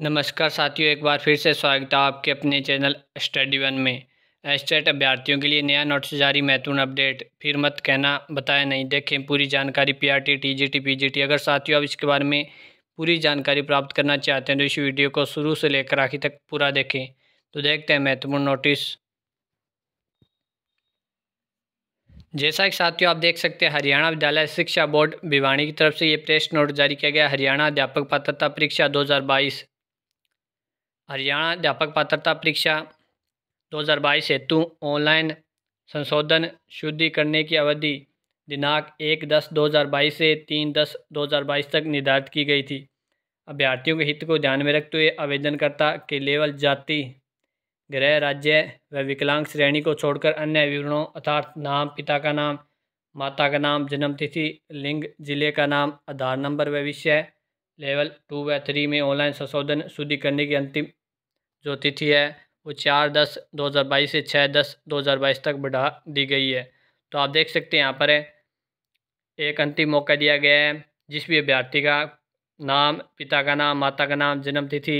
नमस्कार साथियों, एक बार फिर से स्वागत है आपके अपने चैनल स्टडी वन में। एचटेट अभ्यर्थियों के लिए नया नोटिस जारी, महत्वपूर्ण अपडेट। फिर मत कहना बताया नहीं, देखें पूरी जानकारी। पीआरटीटी, जीटीपीजीटी। अगर साथियों आप इसके बारे में पूरी जानकारी प्राप्त करना चाहते हैं तो इस वीडियो को शुरू से लेकर आखिर तक पूरा देखें। तो देखते हैं महत्वपूर्ण नोटिस। जैसा कि साथियों आप देख सकते हैं, हरियाणा विद्यालय शिक्षा बोर्ड भिवानी की तरफ से ये प्रेस नोट जारी किया गया। हरियाणा अध्यापक पात्रता परीक्षा 2022, हरियाणा अध्यापक पात्रता परीक्षा 2022 हेतु ऑनलाइन संशोधन शुद्धि करने की अवधि दिनांक 1/10/2022 से 3/10/2022 तक निर्धारित की गई थी। अभ्यर्थियों के हित को ध्यान में रखते हुए आवेदनकर्ता के लेवल, जाति, गृह राज्य व विकलांग श्रेणी को छोड़कर अन्य विवरणों अर्थात नाम, पिता का नाम, माता का नाम, जन्मतिथि, लिंग, जिले का नाम, आधार नंबर व विषय लेवल 2 व 3 में ऑनलाइन संशोधन शुद्धि करने की अंतिम जो तिथि है वो 4/10/2022 से 6/10/2022 तक बढ़ा दी गई है। तो आप देख सकते हैं यहाँ पर है एक अंतिम मौका दिया गया है, जिस भी अभ्यर्थी का नाम, पिता का नाम, माता का नाम, जन्मतिथि,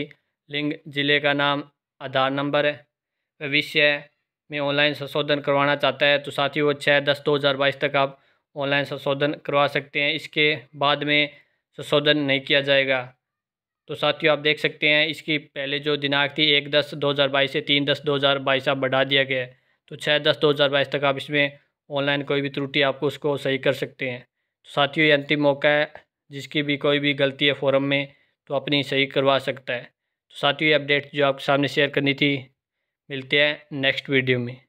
लिंग, जिले का नाम, आधार नंबर है विषय में ऑनलाइन संशोधन करवाना चाहता है तो साथ ही वो 6/10/2022 तक आप ऑनलाइन संशोधन करवा सकते हैं। इसके बाद में संशोधन नहीं किया जाएगा। तो साथियों आप देख सकते हैं इसकी पहले जो दिनांक थी 1/10/2022 से 3/10/2022 आप बढ़ा दिया गया है। तो 6/10/2022 तक आप इसमें ऑनलाइन कोई भी त्रुटि आपको उसको सही कर सकते हैं। तो साथियों ये अंतिम मौका है, जिसकी भी कोई भी गलती है फॉरम में तो अपनी सही करवा सकता है। तो साथियों ये अपडेट जो आपके सामने शेयर करनी थी, मिलते हैं नेक्स्ट वीडियो में।